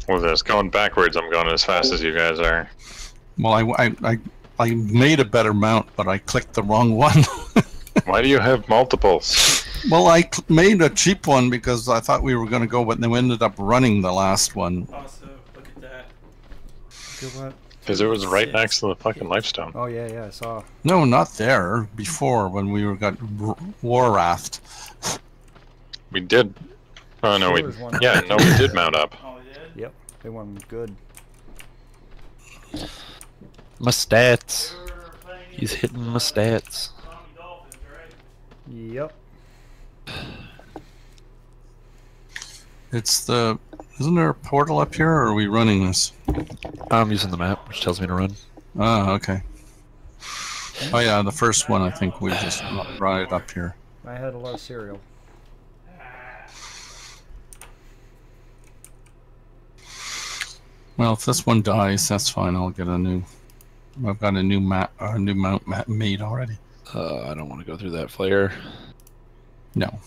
Well, this going backwards, I'm going as fast as you guys are. Well, I I, I I made a better mount, but I clicked the wrong one. Why do you have multiples? Well, I made a cheap one because I thought we were going to go, but then we ended up running the last one. Awesome. Look at that. Because it was right next to the fucking lifestone. Oh, yeah, yeah, I saw. No, not there. Before, when we were got war-rathed. We did. Oh, no, we... Yeah, no, we did mount up. Oh, we did? Yep, they went good. My stats. He's hitting my stats. Yep. It's the... Isn't there a portal up here, or are we running this? I'm using the map, which tells me to run. Oh, okay. Oh yeah, the first one I think we just brought it up here. I had a lot of cereal. Well, if this one dies, that's fine. I'll get a new. I've got a new map, a new mount map made already. Uh, I don't want to go through that flare. No.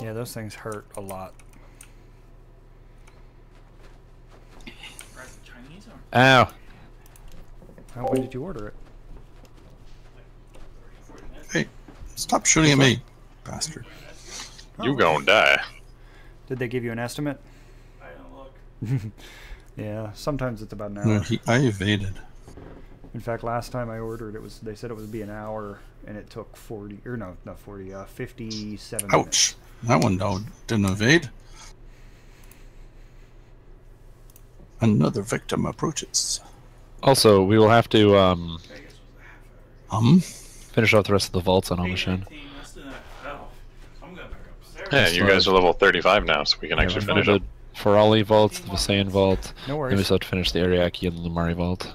Yeah, those things hurt a lot. Ow! How when did you order it? Hey, stop shooting at me, bastard! Oh. You gonna die? Did they give you an estimate? I don't look. Yeah, sometimes it's about an hour. No, he, I evaded. In fact, last time I ordered, it was they said it would be an hour, and it took forty or no, not forty, uh, fifty-seven. Ouch! Minutes. That one no, didn't evade. Another victim approaches. Also, we will have to um, um finish off the rest of the vaults on Omishan. Yeah, you guys are level thirty-five now, so we can yeah, actually finish it. Ferali Vault, the Visayan Vault, no worries. Then we still have to finish the Ariaki and Lumari Vault.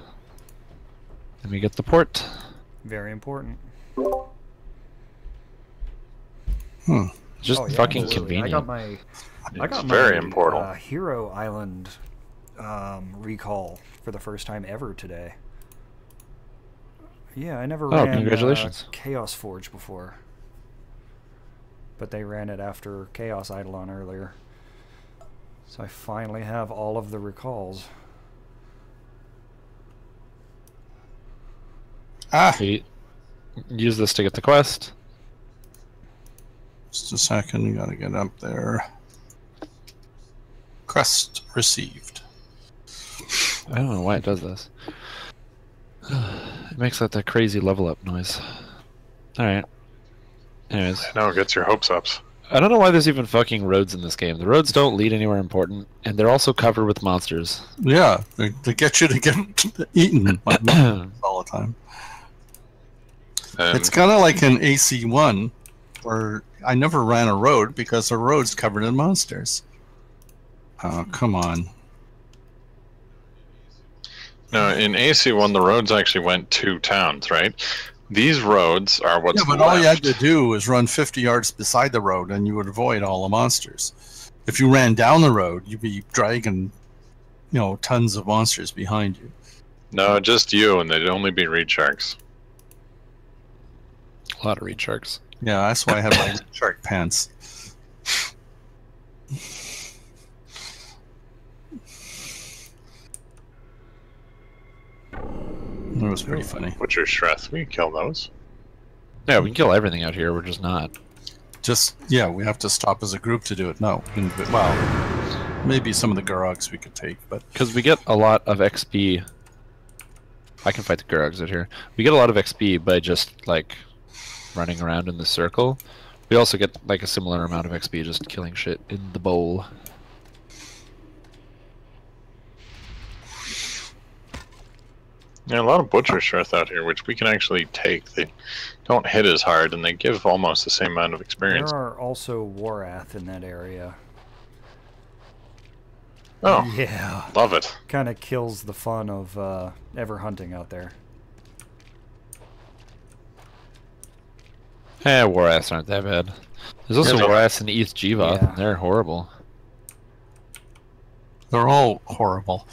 Then we get the port. Very important. Hmm. Just oh, yeah, fucking absolutely. convenient. I got my, I got very my uh, Hero Island um, recall for the first time ever today. Yeah, I never oh, ran congratulations. Uh, Chaos Forge before. But they ran it after Chaos Eidolon earlier. So I finally have all of the recalls. Ah! Use this to get the quest. Just a second, you gotta get up there. Quest received. I don't know why it does this. It makes that, that crazy level up noise. Alright. Anyways. I know, it gets your hopes up. I don't know why there's even fucking roads in this game. The roads don't lead anywhere important, and they're also covered with monsters. Yeah, they, they get you to get eaten by monsters all the time. Um, it's kind of like an A C one, where I never ran a road because the road's covered in monsters. Oh, come on. No, in A C one, the roads actually went to towns, right? These roads are what's Yeah, but left. All you had to do was run fifty yards beside the road, and you would avoid all the monsters. If you ran down the road, you'd be dragging, you know, tons of monsters behind you. No, just you, and they'd only be reed sharks. A lot of reed sharks. Yeah, that's why I have my reed shark pants. That was pretty funny. What's your Shreff? We can kill those. Yeah, we can kill everything out here. We're just not. Just, yeah, we have to stop as a group to do it. No. Well, maybe some of the Gurags we could take, but... Because we get a lot of X P. I can fight the Gurags out here. We get a lot of X P by just, like, running around in the circle. We also get, like, a similar amount of X P just killing shit in the bowl. Yeah, a lot of butcher shreff out here, which we can actually take. They don't hit as hard, and they give almost the same amount of experience. There are also Warath in that area. Oh, yeah, love it. Kind of kills the fun of uh, ever hunting out there. Eh, Waraths aren't that bad. There's also yeah, Waraths in East Gavoth, yeah. and they're horrible. They're all horrible.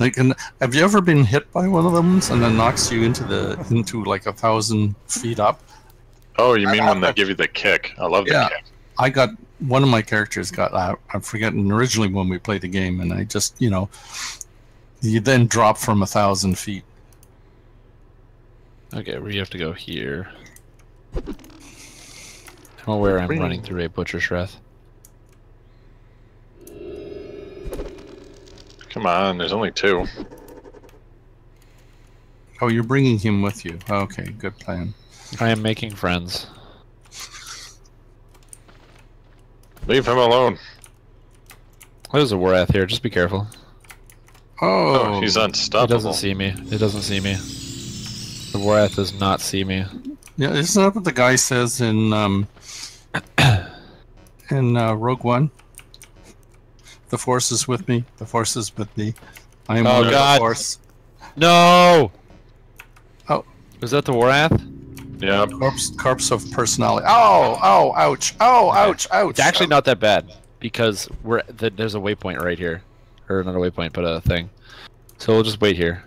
Like, and have you ever been hit by one of them and then knocks you into the into like a thousand feet up? Oh, you mean I, when I, they give you the kick? I love yeah, the kick. I got one of my characters got. I, I'm forgetting originally when we played the game, and I just you know, you then drop from a thousand feet. Okay, we have to go here. I'm aware I'm running through a butcher's wrath. Come on, there's only two. Oh, you're bringing him with you. Okay, good plan. I am making friends. Leave him alone. There's a Warath here, just be careful. Oh, oh, he's unstoppable. It doesn't see me. It doesn't see me. The Warath does not see me. Yeah, isn't that what the guy says in, um, in uh, Rogue One? The force is with me. The force is with me. I am oh, God. the force. No! Oh. Was that the Warath? Yeah. Corpse, corpse of personality. Oh, oh, ouch. Oh, okay. ouch, ouch. It's actually ouch. not that bad because we're the, there's a waypoint right here. Or not a waypoint, but a thing. So we'll just wait here.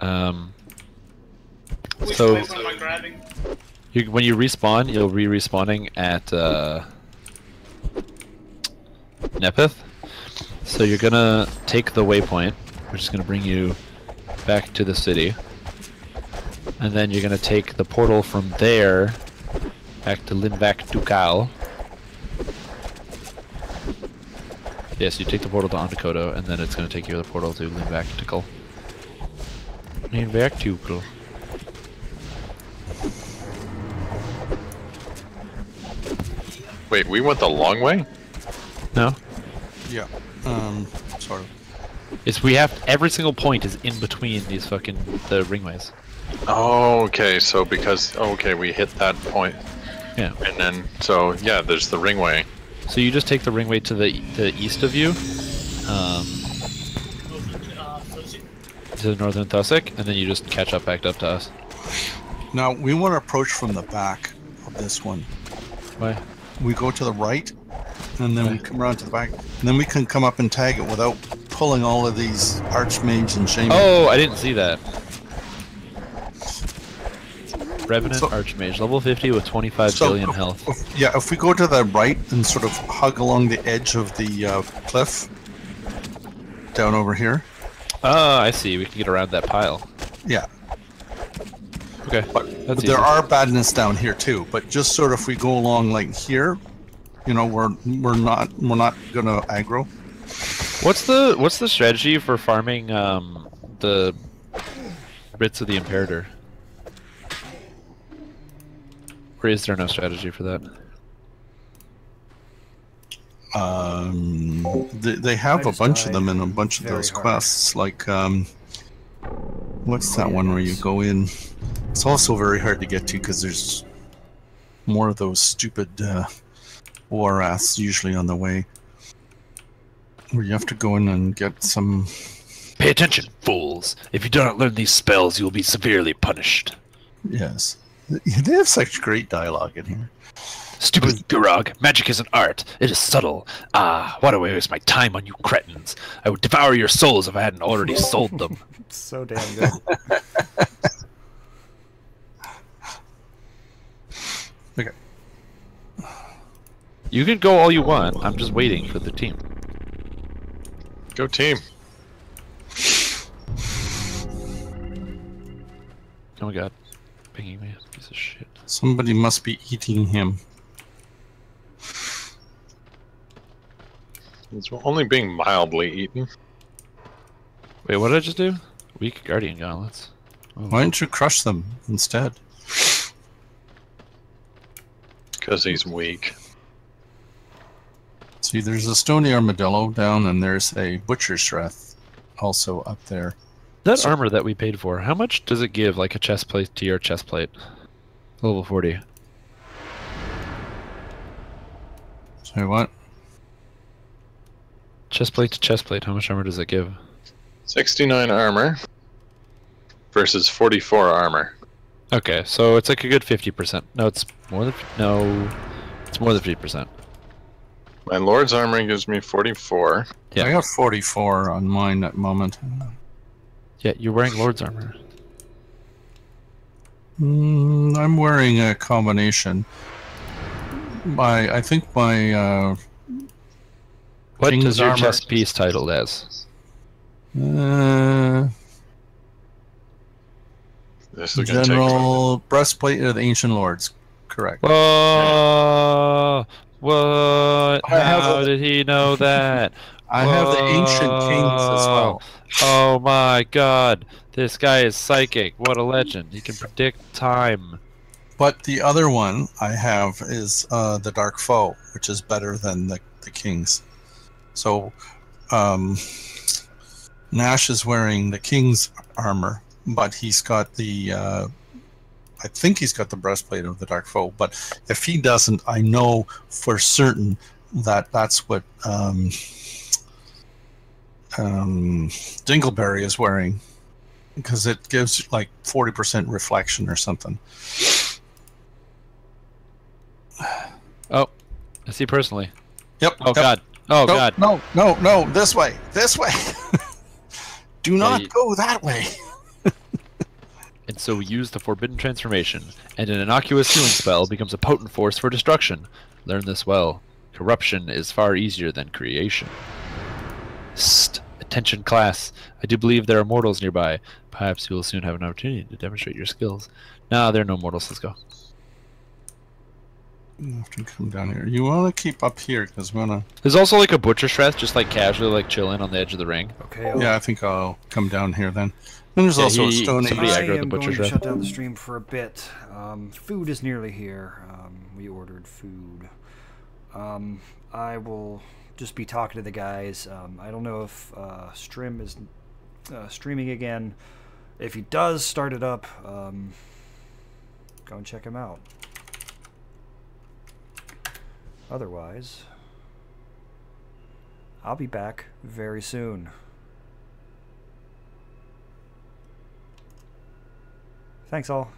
Um, Which so place am I grabbing? You, when you respawn, you'll be respawning at uh, Nepeth. So you're gonna take the waypoint, which is gonna bring you back to the city, and then you're gonna take the portal from there back to Limbak Dukal. Yes, yeah, so you take the portal to Antikodo, and then it's gonna take you to the portal to Limbak Dukal. Limbak Dukal. Wait, we went the long way? No. Yeah. Um, sort of. It's we have every single point is in between these fucking the ringways. Oh, okay. So because okay, we hit that point. Yeah. And then so yeah, there's the ringway. So you just take the ringway to the the east of you, um, to the northern Thusic, and then you just catch up back up to us. Now we want to approach from the back of this one. Why? we go to the right, and then we come around to the back, and then we can come up and tag it without pulling all of these archmages and shamans. Oh, I didn't see that. Revenant so, Archmage, level fifty with twenty-five so, billion health. If, yeah, if we go to the right and sort of hug along the edge of the uh, cliff, down over here. Ah, uh, I see. We can get around that pile. Yeah. Okay. But, but there are badness down here too. But just sort of if we go along like here, you know, we're we're not we're not gonna aggro. What's the what's the strategy for farming um, the Writs of the Imperator? Or is there no strategy for that? Um, they, they have a bunch of them in a bunch of those quests. Like, um, what's that one where you go in? It's also very hard to get to because there's more of those stupid uh, O R As usually on the way, where you have to go in and get some. Pay attention, fools! If you do not learn these spells, you will be severely punished. Yes. They have such great dialogue in here. Stupid Gurog, magic is an art. It is subtle. Ah, why do I waste my time on you cretins? I would devour your souls if I hadn't already sold them. So damn good. Okay. You can go all you want. I'm just waiting for the team. Go team. Oh my god. Pinging me. Piece of shit. Somebody must be eating him. It's only being mildly eaten. Wait, what did I just do? Weak Guardian Gauntlets. Oh. Why don't you crush them instead? Because he's weak. See, there's a Stony Armadillo down, and there's a Butcher's Wrath also up there. That so, armor that we paid for, how much does it give, like, a chest plate to your chest plate? Level forty. Sorry, what? Chest plate to chest plate, how much armor does it give? sixty-nine armor versus forty-four armor. Okay, so it's like a good fifty percent. No, it's more than no, it's more than fifty percent. My Lord's armor gives me forty-four. Yeah. I got forty-four on mine at the moment. Yeah, you're wearing Lord's armor. Mm, I'm wearing a combination. My, I think my. Uh, what King's does your armor... chest piece titled as? Uh, this is General take Breastplate of the Ancient Lords. Correct. Whoa! What? How a... did he know that? I Whoa. have the Ancient Kings as well. Oh my god. This guy is psychic. What a legend. He can predict time. But the other one I have is uh, the Dark Foe, which is better than the, the Kings. So um, Nash is wearing the King's armor, but he's got the... Uh, I think he's got the breastplate of the Dark Foe, but if he doesn't, I know for certain that that's what... Um, Um, Dingleberry is wearing, because it gives like forty percent reflection or something. Oh, I see personally. Yep. Oh, yep. God. Oh, no, God. No, no, no. This way. This way. Do not yeah, you... go that way. And so we use the forbidden transformation, and an innocuous healing spell becomes a potent force for destruction. Learn this well. Corruption is far easier than creation. Psst, attention class. I do believe there are mortals nearby. Perhaps you will soon have an opportunity to demonstrate your skills. Nah, there are no mortals. Let's go. You have to come down here. You want to keep up here because we wanna. There's also like a Butcher's Wrath, just like casually, like chilling on the edge of the ring. Okay. I'll... Yeah, I think I'll come down here then. Then there's yeah, also he, a stone. Somebody I am the going to shut down the stream for a bit. Um, food is nearly here. Um, we ordered food. Um, I will. Just be talking to the guys. Um, I don't know if uh, Strim is uh, streaming again. If he does start it up, um, go and check him out. Otherwise, I'll be back very soon. Thanks all.